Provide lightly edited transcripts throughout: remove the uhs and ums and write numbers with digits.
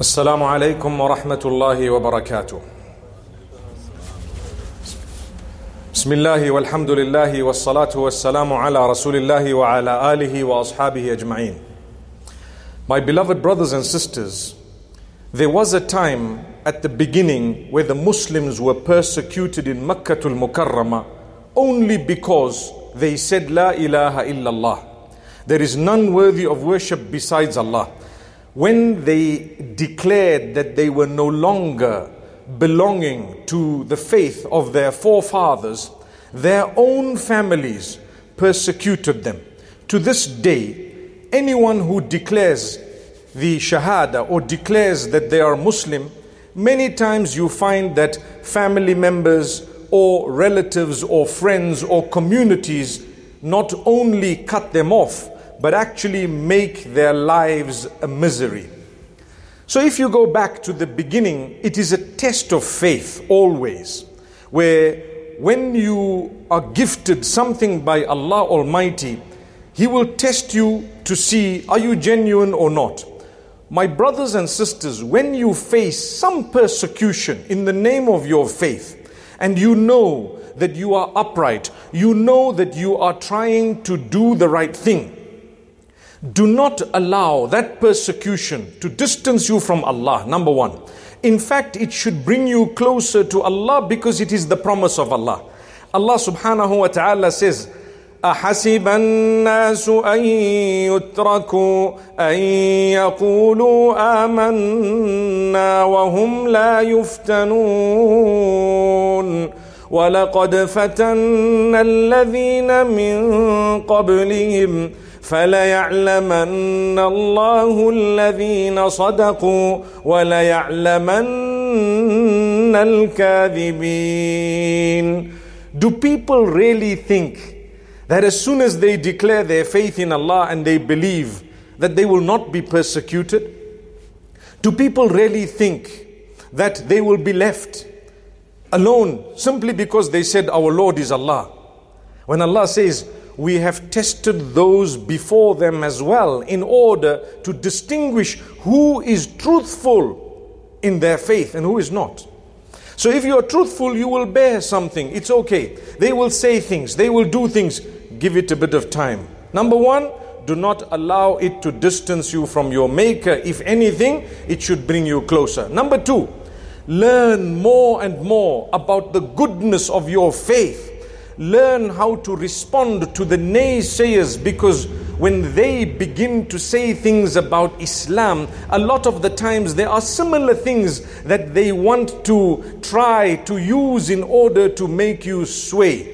السلام عليكم ورحمة الله وبركاته. بسم الله والحمد لله والصلاة والسلام على رسول الله وعلى آله وأصحابه أجمعين. My beloved brothers and sisters, there was a time at the beginning where the Muslims were persecuted in Makkah al-Mukarramah only because they said La ilaha illallah. There is none worthy of worship besides Allah. When they declared that they were no longer belonging to the faith of their forefathers, their own families persecuted them. To this day, anyone who declares the Shahada or declares that they are Muslim, many times you find that family members or relatives or friends or communities not only cut them off, but actually make their lives a misery. So if you go back to the beginning, it is a test of faith always, where when you are gifted something by Allah Almighty, He will test you to see, are you genuine or not? My brothers and sisters, when you face some persecution in the name of your faith, and you know that you are upright, you know that you are trying to do the right thing, do not allow that persecution to distance you from Allah, number one. In fact, it should bring you closer to Allah because it is the promise of Allah. Allah subhanahu wa ta'ala says, أَحَسِبَ النَّاسُ أَن يُتْرَكُوا أَن يَقُولُوا آمَنَّا وَهُمْ لَا يُفْتَنُونَ وَلَقَدْ فَتَنَّا الَّذِينَ مِن قَبْلِهِمْ فَلَيَعْلَمَنَّ اللَّهُ الَّذِينَ صَدَقُوا وَلَيَعْلَمَنَّ الْكَاذِبِينَ. Do people really think that as soon as they declare their faith in Allah and they believe that they will not be persecuted? Do people really think that they will be left alone simply because they said our Lord is Allah? When Allah says, we have tested those before them as well in order to distinguish who is truthful in their faith and who is not. So if you are truthful, you will bear something. It's okay. They will say things. They will do things. Give it a bit of time. Number one, do not allow it to distance you from your Maker. If anything, it should bring you closer. Number two, learn more and more about the goodness of your faith. Learn how to respond to the naysayers, because when they begin to say things about Islam, a lot of the times there are similar things that they want to try to use in order to make you sway.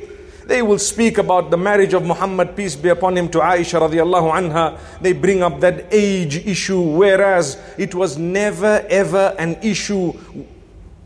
They will speak about the marriage of Muhammad, peace be upon him, to Aisha radiallahu anha. They bring up that age issue, whereas it was never ever an issue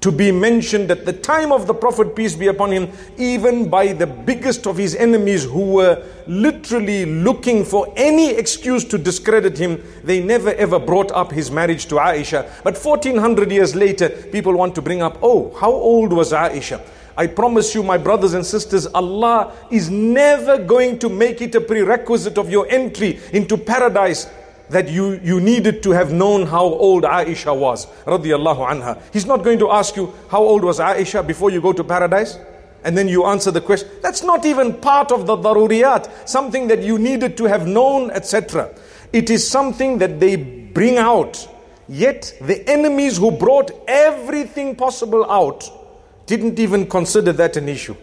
to be mentioned at the time of the Prophet, peace be upon him, even by the biggest of his enemies who were literally looking for any excuse to discredit him. They never ever brought up his marriage to Aisha. But 1400 years later, people want to bring up, oh, how old was Aisha? I promise you, my brothers and sisters, Allah is never going to make it a prerequisite of your entry into paradise that you needed to have known how old Aisha was, radiyallahu anha. He's not going to ask you, how old was Aisha before you go to paradise? And then you answer the question. That's not even part of the daruriyat, something that you needed to have known, etc. It is something that they bring out. Yet the enemies who brought everything possible out didn't even consider that an issue.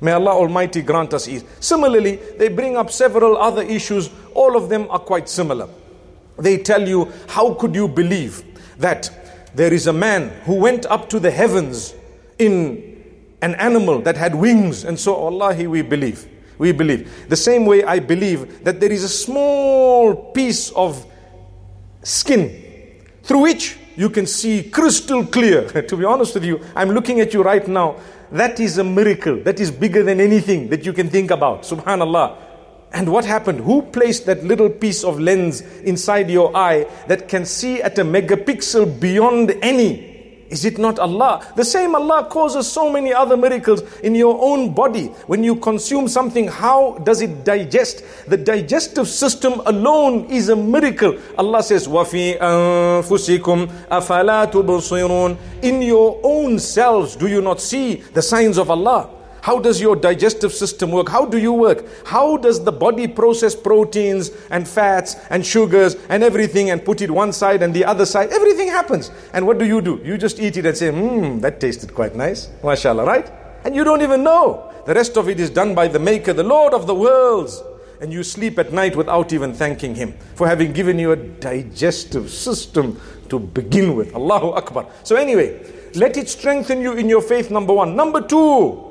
May Allah Almighty grant us ease. Similarly, they bring up several other issues. All of them are quite similar. They tell you, how could you believe that there is a man who went up to the heavens in an animal that had wings? And so, Allahi, we believe. The same way I believe that there is a small piece of skin through which you can see crystal clear. To be honest with you, I'm looking at you right now. That is a miracle. That is bigger than anything that you can think about. Subhanallah. And what happened? Who placed that little piece of lens inside your eye that can see at a megapixel beyond any Is it not Allah? The same Allah causes so many other miracles in your own body. When you consume something, how does it digest? The digestive system alone is a miracle. Allah says, وَفِي أَنفُسِكُمْ أَفَلَا تُبْصِرُونَ. In your own selves, do you not see the signs of Allah? How does your digestive system work? How do you work? How does the body process proteins and fats and sugars and everything and put it one side and the other side? Everything happens. And what do? You just eat it and say, that tasted quite nice. MashaAllah, right? And you don't even know. The rest of it is done by the Maker, the Lord of the worlds. And you sleep at night without even thanking Him for having given you a digestive system to begin with. Allahu Akbar. So anyway, let it strengthen you in your faith, number one. Number two,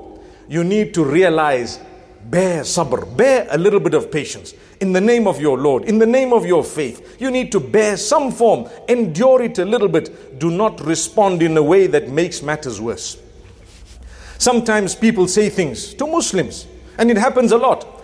you need to realize, bear sabr, bear a little bit of patience in the name of your Lord, in the name of your faith. You need to bear some form, endure it a little bit. Do not respond in a way that makes matters worse. Sometimes people say things to Muslims, and it happens a lot.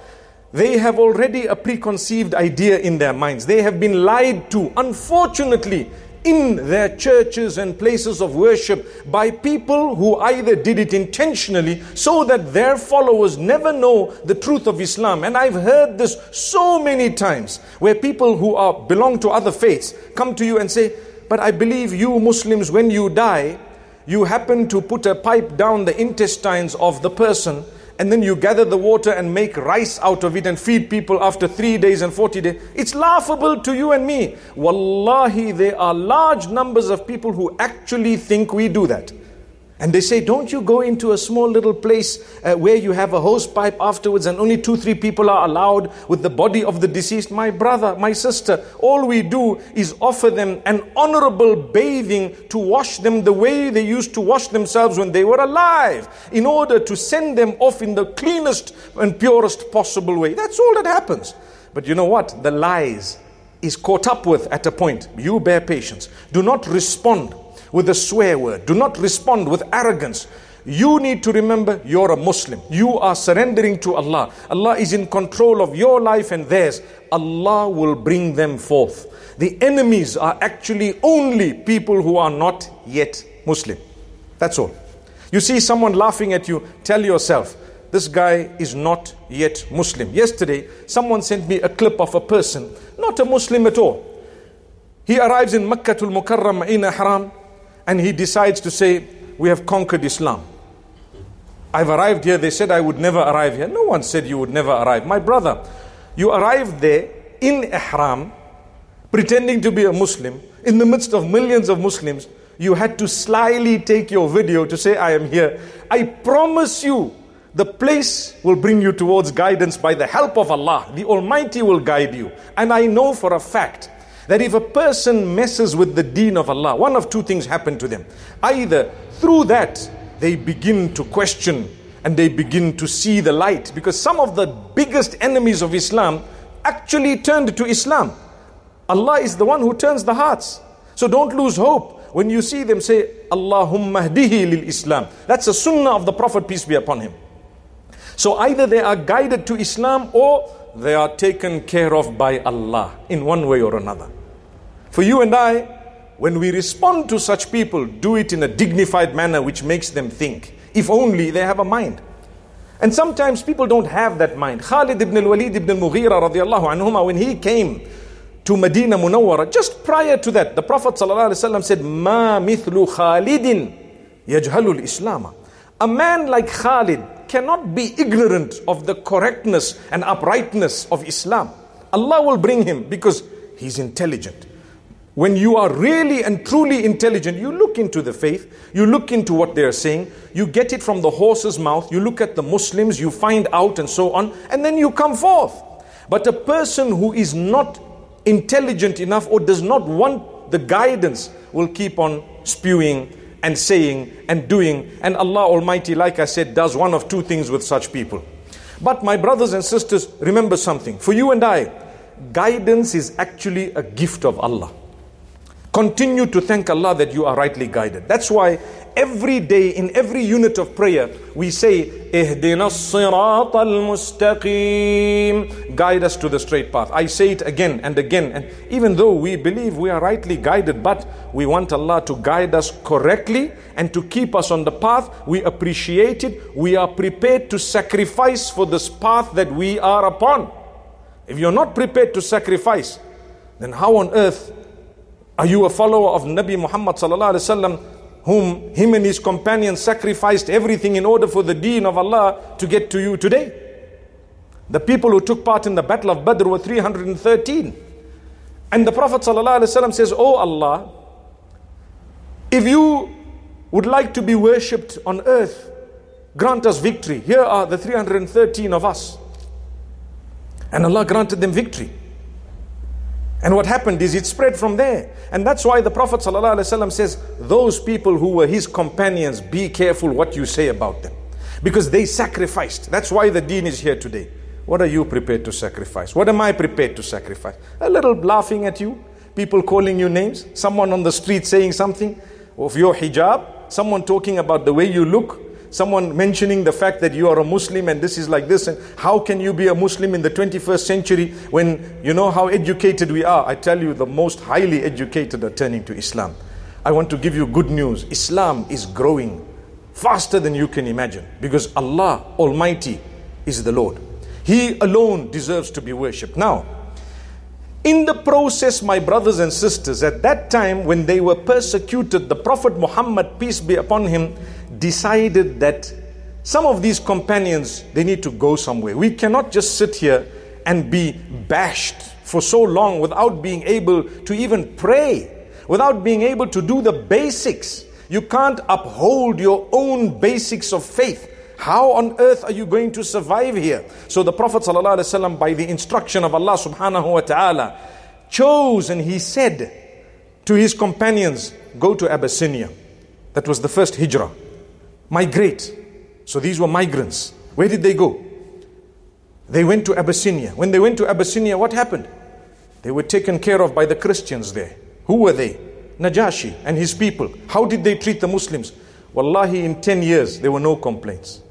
They have already a preconceived idea in their minds. They have been lied to, unfortunately, in their churches and places of worship by people who either did it intentionally so that their followers never know the truth of Islam. And I've heard this so many times, where people who belong to other faiths come to you and say, but I believe you Muslims, when you die, you happen to put a pipe down the intestines of the person, and then you gather the water and make rice out of it and feed people after 3 days and 40 days. It's laughable to you and me. Wallahi, there are large numbers of people who actually think we do that. And they say, don't you go into a small little place where you have a hose pipe afterwards and only 2-3 people are allowed with the body of the deceased? My brother, my sister, all we do is offer them an honorable bathing to wash them the way they used to wash themselves when they were alive, in order to send them off in the cleanest and purest possible way. That's all that happens. But you know what? The lies is caught up with at a point. You bear patience. Do not respond with a swear word. Do not respond with arrogance. You need to remember, you're a Muslim. You are surrendering to Allah. Allah is in control of your life and theirs. Allah will bring them forth. The enemies are actually only people who are not yet Muslim. That's all. You see someone laughing at you, tell yourself, this guy is not yet Muslim. Yesterday, someone sent me a clip of a person, not a Muslim at all. He arrives in Makkah al-Mukarramah in Ihram, and he decides to say, we have conquered Islam. I've arrived here. They said I would never arrive here. No one said you would never arrive. My brother, you arrived there in Ihram, pretending to be a Muslim, in the midst of millions of Muslims. You had to slyly take your video to say, I am here. I promise you, the place will bring you towards guidance by the help of Allah. The Almighty will guide you. And I know for a fact that if a person messes with the deen of Allah, one of two things happen to them. Either through that, they begin to question and they begin to see the light. Because some of the biggest enemies of Islam actually turned to Islam. Allah is the one who turns the hearts. So don't lose hope. When you see them, say, Allahumma hdihi lil Islam. That's a sunnah of the Prophet, peace be upon him. So either they are guided to Islam, or they are taken care of by Allah in one way or another. For you and I, when we respond to such people, do it in a dignified manner which makes them think, if only they have a mind. And sometimes people don't have that mind. Khalid ibn al-Walid ibn al-Mughira radiyallahu anhuma, when he came to Medina Munawwara, just prior to that, the Prophet ﷺ said, "Ma mithlu Khalidin yajhalul Islama." A man like Khalid cannot be ignorant of the correctness and uprightness of Islam. Allah will bring him, because he's intelligent. When you are really and truly intelligent, you look into the faith, you look into what they are saying, you get it from the horse's mouth, you look at the Muslims, you find out and so on, and then you come forth. But a person who is not intelligent enough or does not want the guidance will keep on spewing and saying and doing. And Allah Almighty, like I said, does one of two things with such people. But my brothers and sisters, remember something. For you and I, guidance is actually a gift of Allah. Continue to thank Allah that you are rightly guided. That's why every day in every unit of prayer we say, Ihdina as-sirat al-mustaqim, guide us to the straight path. I say it again and again, and even though we believe we are rightly guided, but we want Allah to guide us correctly and to keep us on the path. We appreciate it. We are prepared to sacrifice for this path that we are upon. If you're not prepared to sacrifice, then how on earth are you a follower of Nabi Muhammad sallallahu alaihi wasallam, whom him and his companions sacrificed everything in order for the deen of Allah to get to you today? The people who took part in the Battle of Badr were 313. And the Prophet sallallahu alaihi wasallam says, "Oh Allah, if you would like to be worshipped on earth, grant us victory. Here are the 313 of us." And Allah granted them victory. And what happened is it spread from there. And that's why the Prophet ﷺ says, those people who were his companions, be careful what you say about them, because they sacrificed. That's why the deen is here today. What are you prepared to sacrifice? What am I prepared to sacrifice? A little laughing at you, people calling you names, someone on the street saying something of your hijab, someone talking about the way you look, someone mentioning the fact that you are a Muslim and this is like this, and how can you be a Muslim in the 21st century when you know how educated we are? I tell you, the most highly educated are turning to Islam. I want to give you good news. Islam is growing faster than you can imagine, because Allah Almighty is the Lord. He alone deserves to be worshipped. Now, in the process, my brothers and sisters, at that time when they were persecuted, the Prophet Muhammad, peace be upon him, decided that some of these companions, they need to go somewhere. We cannot just sit here and be bashed for so long without being able to even pray, without being able to do the basics. You can't uphold your own basics of faith. How on earth are you going to survive here? So the Prophet ﷺ, by the instruction of Allah subhanahu wa ta'ala, chose, and he said to his companions, go to Abyssinia. That was the first hijrah. Migrate. So these were migrants. Where did they go? They went to Abyssinia. When they went to Abyssinia, what happened? They were taken care of by the Christians there. Who were they? Najashi and his people. How did they treat the Muslims? Wallahi, in 10 years, there were no complaints.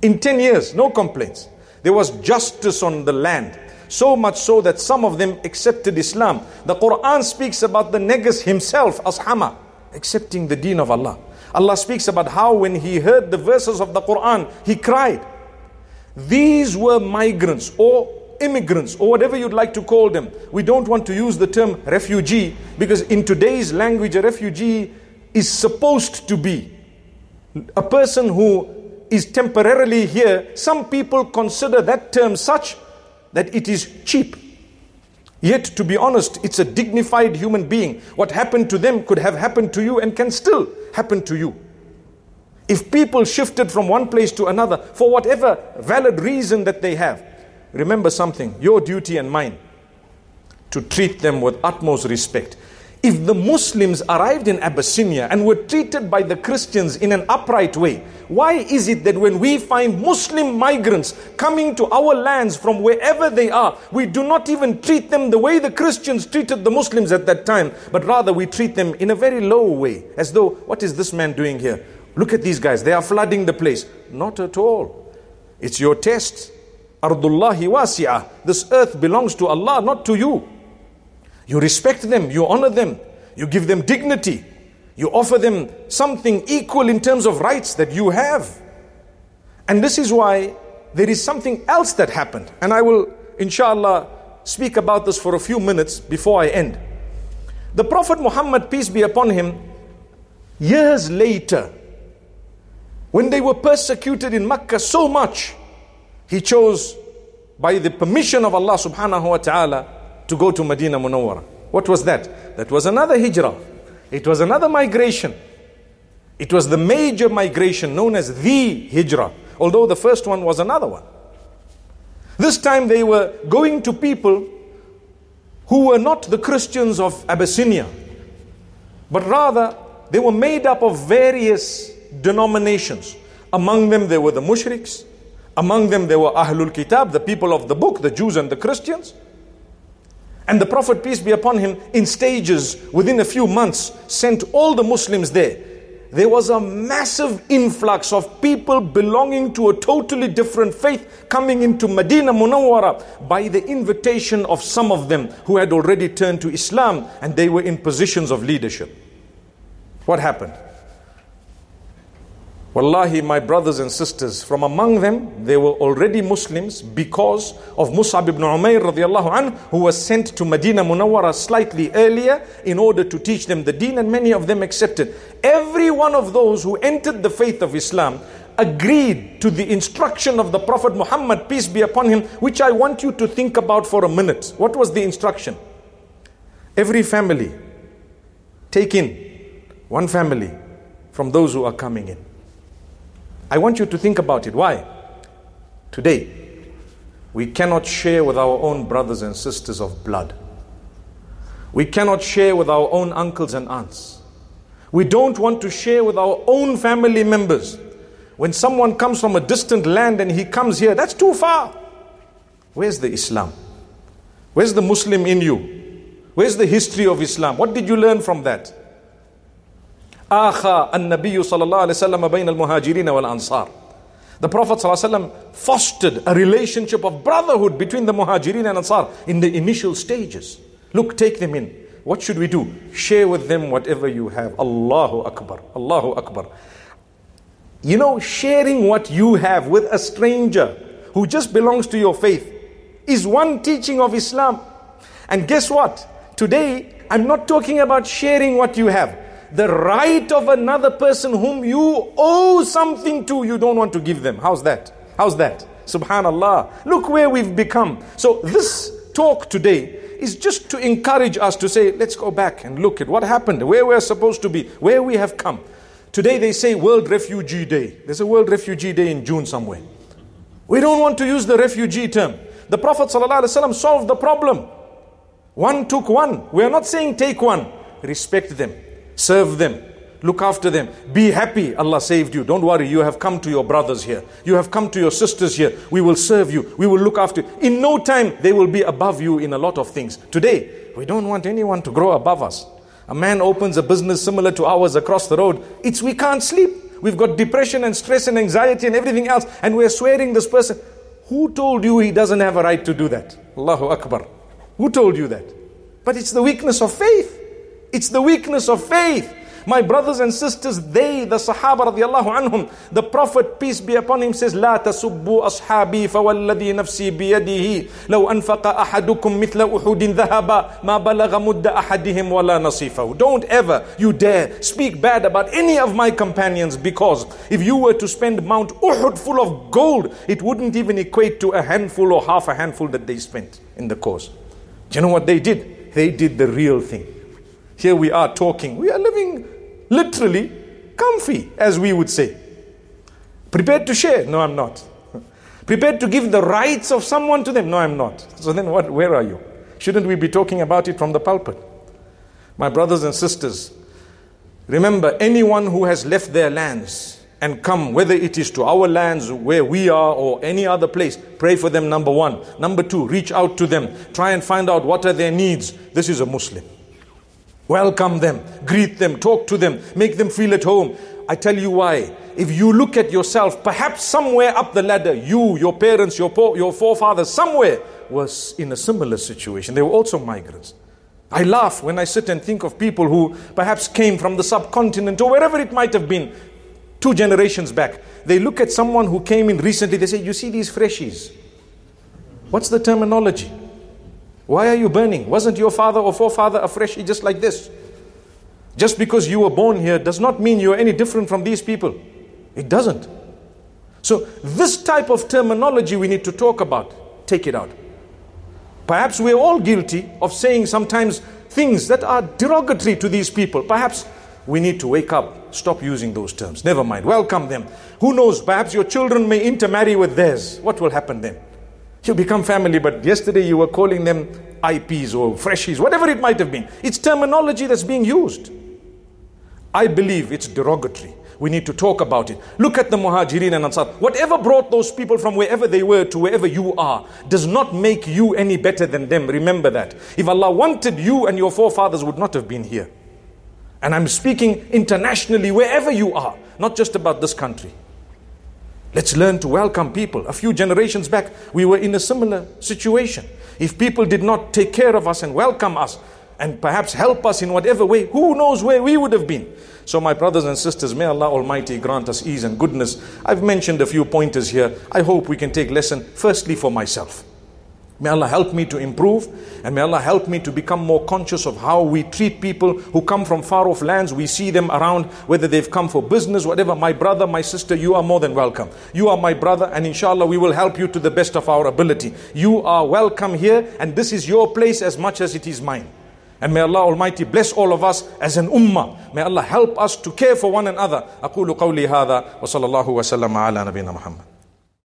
In 10 years, no complaints. There was justice on the land. So much so that some of them accepted Islam. The Quran speaks about the Negus himself, Ashama, accepting the deen of Allah. Allah speaks about how when he heard the verses of the Quran, he cried. These were migrants or immigrants or whatever you'd like to call them. We don't want to use the term refugee, because in today's language, a refugee is supposed to be a person who is temporarily here. Some people consider that term such that it is cheap. Yet, to be honest, it's a dignified human being. What happened to them could have happened to you and can still happen to you. If people shifted from one place to another for whatever valid reason that they have, remember something, your duty and mine, to treat them with utmost respect. If the Muslims arrived in Abyssinia and were treated by the Christians in an upright way, why is it that when we find Muslim migrants coming to our lands from wherever they are, we do not even treat them the way the Christians treated the Muslims at that time, but rather we treat them in a very low way, as though, what is this man doing here? Look at these guys, they are flooding the place. Not at all. It's your test. Ardullahi wasi'ah. This earth belongs to Allah, not to you. You respect them, you honor them, you give them dignity, you offer them something equal in terms of rights that you have. And this is why there is something else that happened. And I will, inshallah, speak about this for a few minutes before I end. The Prophet Muhammad, peace be upon him, years later, when they were persecuted in Makkah so much, he chose, by the permission of Allah subhanahu wa ta'ala, to go to Medina Munawwara. What was that? That was another hijrah. It was another migration. It was the major migration known as the hijrah, although the first one was another one. This time they were going to people who were not the Christians of Abyssinia, but rather they were made up of various denominations. Among them there were the Mushriks. Among them there were Ahlul Kitab, the people of the book, the Jews and the Christians. And the Prophet, peace be upon him, in stages, within a few months, sent all the Muslims there. There was a massive influx of people belonging to a totally different faith coming into Medina Munawwara by the invitation of some of them who had already turned to Islam, and they were in positions of leadership. What happened? Wallahi, my brothers and sisters, from among them, they were already Muslims because of Musab ibn Umair radiallahu anhu, who was sent to Medina Munawwara slightly earlier in order to teach them the deen, and many of them accepted. Every one of those who entered the faith of Islam agreed to the instruction of the Prophet Muhammad, peace be upon him, which I want you to think about for a minute. What was the instruction? Every family, take in one family from those who are coming in. I want you to think about it. Why? Today, we cannot share with our own brothers and sisters of blood. We cannot share with our own uncles and aunts. We don't want to share with our own family members. When someone comes from a distant land and he comes here, that's too far. Where's the Islam? Where's the Muslim in you? Where's the history of Islam? What did you learn from that? The Prophet ﷺ fostered a relationship of brotherhood between the muhajirin and ansar in the initial stages. Look, take them in. What should we do? Share with them whatever you have. Allahu Akbar. Allahu Akbar. You know, sharing what you have with a stranger who just belongs to your faith is one teaching of Islam. And guess what? Today, I'm not talking about sharing what you have. The right of another person whom you owe something to, you don't want to give them. How's that? How's that? Subhanallah. Look where we've become. So this talk today is just to encourage us to say, let's go back and look at what happened, where we're supposed to be, where we have come. Today they say World Refugee Day. There's a World Refugee Day in June somewhere. We don't want to use the refugee term. The Prophet ﷺ solved the problem. One took one. We're not saying take one. Respect them. Serve them, look after them, be happy. Allah saved you. Don't worry, you have come to your brothers here. You have come to your sisters here. We will serve you. We will look after you. In no time, they will be above you in a lot of things. Today, we don't want anyone to grow above us. A man opens a business similar to ours across the road. We can't sleep. We've got depression and stress and anxiety and everything else. And we're swearing this person. Who told you he doesn't have a right to do that? Allahu Akbar. Who told you that? But it's the weakness of faith. It's the weakness of faith. My brothers and sisters, the Sahaba radiallahu anhum, the Prophet, peace be upon him, says, لا تسبوا أصحابي فوالذي نفسي بيده لو أنفق أحدكم مثل أحد ذهبا ما بلغ مد أحدهم ولا نصيفه. Don't ever, you dare, speak bad about any of my companions, because if you were to spend Mount Uhud full of gold, it wouldn't even equate to a handful or half a handful that they spent in the cause. Do you know what they did? They did the real thing. Here we are talking. We are living literally comfy, as we would say. Prepared to share? No, I'm not. Prepared to give the rights of someone to them? No, I'm not. So then what? Where are you? Shouldn't we be talking about it from the pulpit? My brothers and sisters, remember, anyone who has left their lands and come, whether it is to our lands where we are or any other place, pray for them, number one. Number two, reach out to them. Try and find out what are their needs. This is a Muslim. Welcome them, greet them, talk to them, make them feel at home. I tell you why. If you look at yourself, perhaps somewhere up the ladder, you, your parents, your forefathers, somewhere was in a similar situation. They were also migrants. I laugh when I sit and think of people who perhaps came from the subcontinent or wherever it might have been, 2 generations back. They look at someone who came in recently, they say, you see these freshies. What's the terminology? Why are you burning? Wasn't your father or forefather a freshie just like this? Just because you were born here does not mean you're any different from these people. It doesn't. So this type of terminology we need to talk about. Take it out. Perhaps we're all guilty of saying sometimes things that are derogatory to these people. Perhaps we need to wake up. Stop using those terms. Never mind. Welcome them. Who knows? Perhaps your children may intermarry with theirs. What will happen then? You become family, but yesterday you were calling them IPs or freshies, whatever it might have been. It's terminology that's being used. I believe it's derogatory. We need to talk about it. Look at the Muhajirin and Ansar. Whatever brought those people from wherever they were to wherever you are does not make you any better than them. Remember that. If Allah wanted, you and your forefathers would not have been here. And I'm speaking internationally, wherever you are, not just about this country. Let's learn to welcome people. A few generations back, we were in a similar situation. If people did not take care of us and welcome us and perhaps help us in whatever way, who knows where we would have been. So my brothers and sisters, may Allah Almighty grant us ease and goodness. I've mentioned a few pointers here. I hope we can take lesson firstly for myself. May Allah help me to improve, and may Allah help me to become more conscious of how we treat people who come from far off lands. We see them around, whether they've come for business, whatever. My brother, my sister, you are more than welcome. You are my brother, and inshallah we will help you to the best of our ability. You are welcome here, and this is your place as much as it is mine. And may Allah Almighty bless all of us as an ummah. May Allah help us to care for one another. أقول قولي هذا وصلى الله وسلم على نبينا محمد.